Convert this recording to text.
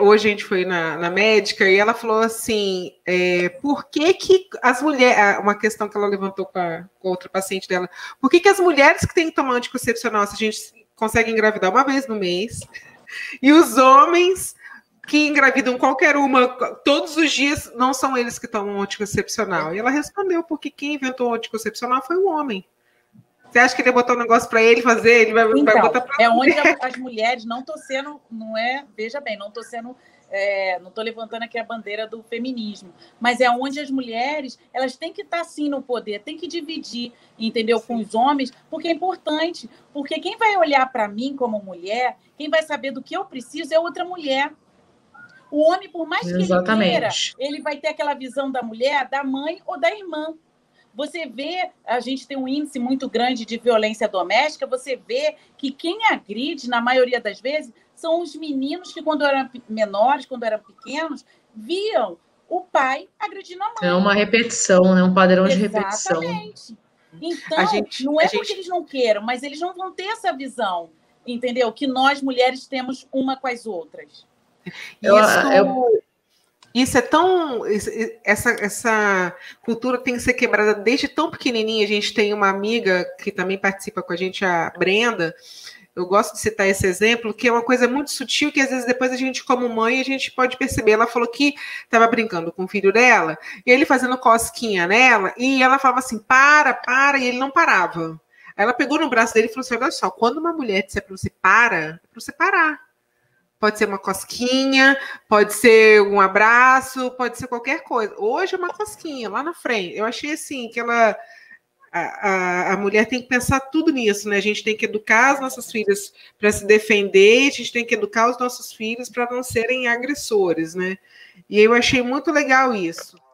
Hoje a gente foi na médica e ela falou assim, por que que as mulheres, uma questão que ela levantou com a outra paciente dela, por que que as mulheres que têm que tomar anticoncepcional, se a gente consegue engravidar uma vez no mês, e os homens que engravidam qualquer uma todos os dias, não são eles que tomam anticoncepcional? E ela respondeu, porque quem inventou o anticoncepcional foi o homem. Você acha que ele ia botar um negócio para ele fazer? Ele vai, então, vai botar para onde as mulheres, não tô sendo, não é, veja bem, não tô sendo, não tô levantando aqui a bandeira do feminismo, mas é onde as mulheres, elas têm que estar sim no poder, têm que dividir, entendeu, sim, com os homens, porque é importante, porque quem vai olhar para mim como mulher, quem vai saber do que eu preciso é outra mulher. O homem, por mais que ele queira, ele vai ter aquela visão da mulher, da mãe ou da irmã. Você vê, a gente tem um índice muito grande de violência doméstica, você vê que quem agride, na maioria das vezes, são os meninos que, quando eram menores, quando eram pequenos, viam o pai agredindo a mãe. É uma repetição, né? Um padrão de repetição. Exatamente. Então, não é porque eles não queiram, mas eles não vão ter essa visão, entendeu? Que nós, mulheres, temos uma com as outras. Isso é tão... Essa cultura tem que ser quebrada desde tão pequenininha. A gente tem uma amiga que também participa com a gente, a Brenda. Eu gosto de citar esse exemplo, que é uma coisa muito sutil, que às vezes depois a gente, como mãe, a gente pode perceber. Ela falou que estava brincando com o filho dela, e ele fazendo cosquinha nela, e ela falava assim, para, e ele não parava. Aí ela pegou no braço dele e falou assim, olha só, quando uma mulher disser para você para, é para você parar. Pode ser uma cosquinha, pode ser um abraço, pode ser qualquer coisa. Hoje é uma cosquinha, lá na frente. Eu achei assim, que ela... A mulher tem que pensar tudo nisso, né? A gente tem que educar as nossas filhas para se defender, a gente tem que educar os nossos filhos para não serem agressores, né? E eu achei muito legal isso.